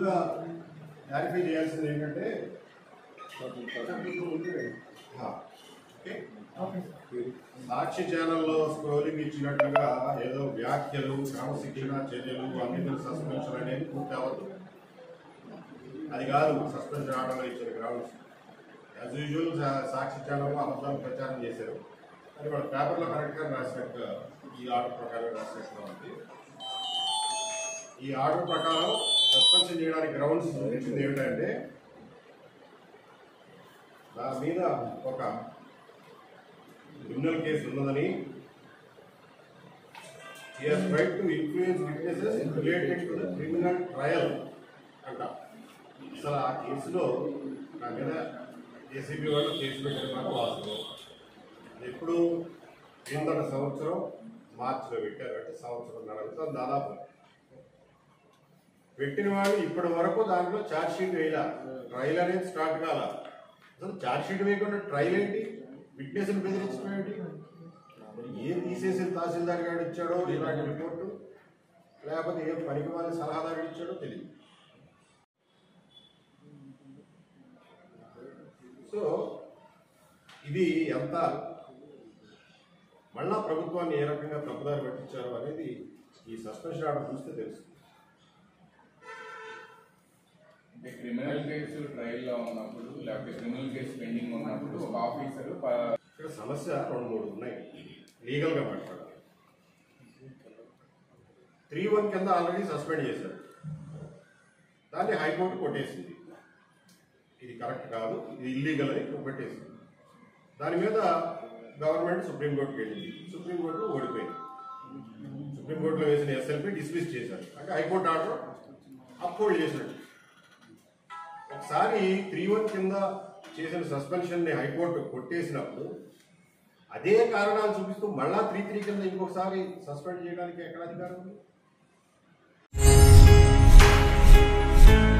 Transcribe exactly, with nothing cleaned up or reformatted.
ముందుగా క్లారిఫై చేయాల్సింది ఏంటంటే సాక్షి ఛానల్లో స్క్రోలింగ్ ఇచ్చినట్లుగా ఏదో వ్యాఖ్యలు క్రమశిక్షణ చర్యలు అన్ని సస్పెన్షన్ అనేది పూర్తి అవ్వదు. అది కాదు సస్పెన్షన్ ఆర్డర్లో ఇచ్చారు. గ్రౌండ్స్ యాజ్ యూజువల్ సాక్షి ఛానల్లో అబద్ధాలు ప్రచారం చేశారు. అది వాళ్ళ పేపర్లో కరెక్ట్గా రాసినట్టు ఈ ఆర్డర్ ప్రకారం రాసినట్టుగా ఉంది. ఈ ఆర్డర్ ప్రకారం సస్పెన్షన్ చేయడానికి గ్రౌండ్స్ ఇచ్చింది ఏమిటంటే నా మీద ఒక క్రిమినల్ కేసు ఉన్నదని, he has tried to influence witnesses related to the criminal trial అంట. అసలు ఆ కేసులో నా మీద ఏసీబీ వాళ్ళు కేసు పెట్టారు. నాకు వాస్తవం ఎప్పుడు కిందట సంవత్సరం మార్చిలో పెట్టారు. అంటే సంవత్సరం దాదాపు పెట్టిన వాళ్ళు ఇప్పటి వరకు దాంట్లో ఛార్జ్ షీట్ వేయాల, ట్రయల్ అనేది స్టార్ట్ కాల. అసలు ఛార్జ్ షీట్ వేయకుండా ట్రయల్ ఏంటి, విట్నెస్ని బెదిరించడం ఏంటి, ఏం తీసేసి తహసీల్దార్ గారు ఇచ్చాడో ఇలాంటి రిపోర్టు, లేకపోతే ఏం పనికి వాళ్ళ సలహాదారుడు ఇచ్చాడో తెలియదు. సో ఇది ఎంత మళ్ళా ప్రభుత్వాన్ని ఏ రకంగా తప్పుదారి పట్టించారో అనేది ఈ సస్పెన్షన్ ఆర్డర్ చూస్తే తెలుస్తుంది. అంటే క్రిమినల్ కేసు ట్రయల్లో ఉన్నప్పుడు లేకపోతే క్రిమినల్ కేసు పెండింగ్ ఉన్నప్పుడు ఒక ఆఫీసరు ఇక్కడ సమస్య రెండు మూడు ఉన్నాయి లీగల్గా మాట్లాడాలి. త్రీ వన్ కింద ఆల్రెడీ సస్పెండ్ చేశారు, దాన్ని హైకోర్టు కొట్టేసింది. ఇది కరెక్ట్ కాదు, ఇది ఇల్లీగల్ అని కొట్టేసింది. దాని మీద గవర్నమెంట్ సుప్రీంకోర్టుకి వెళ్ళింది, సుప్రీంకోర్టు ఓడిపోయింది. సుప్రీంకోర్టులో వేసిన ఎస్ఎల్పి డిస్మిస్ చేశారు. అంటే హైకోర్టు ఆర్డర్ అప్హోల్డ్ చేసినట్టు. ఒకసారి త్రీ వన్ కింద చేసిన సస్పెన్షన్ని హైకోర్టు కొట్టేసినప్పుడు అదే కారణాలు చూపిస్తూ మళ్ళా త్రీ త్రీ కింద ఇంకొకసారి సస్పెండ్ చేయడానికి ఎక్కడ అధికారం ఉంది?